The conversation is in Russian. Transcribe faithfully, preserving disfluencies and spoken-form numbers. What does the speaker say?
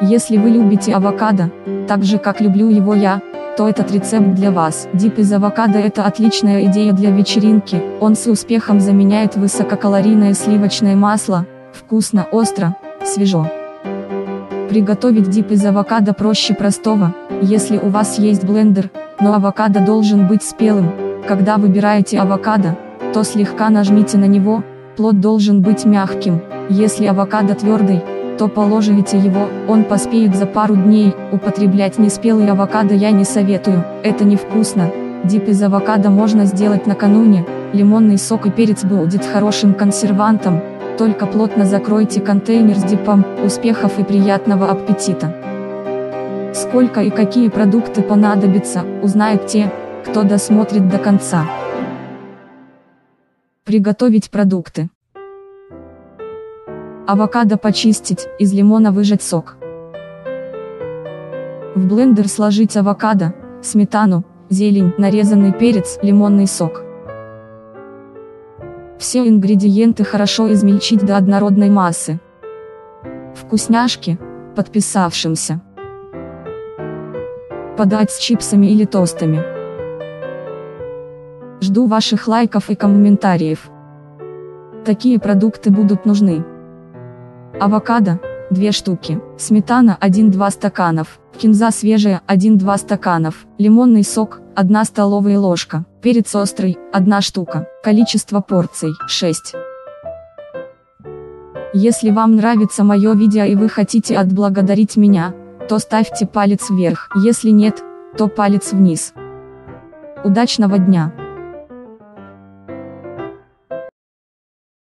Если вы любите авокадо, так же как люблю его я, то этот рецепт для вас. Дип из авокадо — это отличная идея для вечеринки. Он с успехом заменяет высококалорийное сливочное масло. Вкусно, остро, свежо. Приготовить дип из авокадо проще простого, если у вас есть блендер, но авокадо должен быть спелым. Когда выбираете авокадо, то слегка нажмите на него, плод должен быть мягким. Если авокадо твердый, то положите его, он поспеет за пару дней. Употреблять неспелый авокадо я не советую, это невкусно. Дип из авокадо можно сделать накануне, лимонный сок и перец будет хорошим консервантом. Только плотно закройте контейнер с дипом. Успехов и приятного аппетита! Сколько и какие продукты понадобятся, узнают те, кто досмотрит до конца. Приготовить продукты. Авокадо почистить, из лимона выжать сок. В блендер сложить авокадо, сметану, зелень, нарезанный перец, лимонный сок. Все ингредиенты хорошо измельчить до однородной массы. Вкусняшки подписавшимся подать с чипсами или тостами. Жду ваших лайков и комментариев. Такие продукты будут нужны. Авокадо – две штуки, сметана – один-два стаканов, кинза свежая – один-два стаканов, лимонный сок – одна столовая ложка, перец острый – одна штука, количество порций – шесть. Если вам нравится мое видео и вы хотите отблагодарить меня, то ставьте палец вверх, если нет, то палец вниз. Удачного дня!